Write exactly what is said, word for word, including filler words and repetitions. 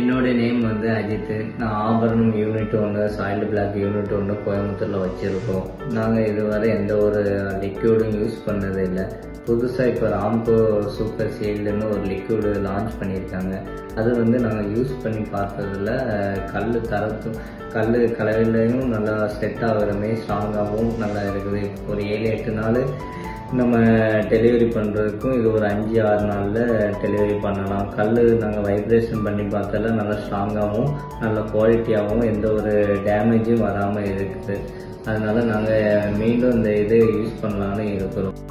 என்னோட நேம் வந்து அஜித். நான் ஆபரணம் யூனிட் ஒன்று, சாயில்டு பிளாக் யூனிட் ஒன்று கோயம்புத்தூரில் வச்சுருக்கோம். நாங்கள் இதுவரை எந்த ஒரு லிக்யூடும் யூஸ் பண்ணதில்லை. புதுசாக இப்போ ராம்போ சூப்பர் சீல்டுன்னு ஒரு லிக்யூடு லான்ச் பண்ணியிருக்காங்க. அது வந்து நாங்கள் யூஸ் பண்ணி பார்த்ததில் கல் தரத்தும் கல் கலவையிலையும் நல்லா செட் ஆகிற மாதிரி ஸ்ட்ராங்காகவும் நல்லா இருக்குது. ஒரு ஏழு எட்டு நாள் நம்ம டெலிவரி பண்ணுறதுக்கும் இது ஒரு அஞ்சு ஆறு நாளில் டெலிவரி பண்ணலாம். கல் நாங்கள் வைப்ரேஷன் பண்ணி பார்த்தால நல்லா ஸ்ட்ராங்காகவும் நல்ல குவாலிட்டியாகவும் எந்த ஒரு டேமேஜும் வராமல் இருக்குது. அதனால் நாங்கள் மீண்டும் இந்த இது யூஸ் பண்ணலான்னு இருக்கிறோம்.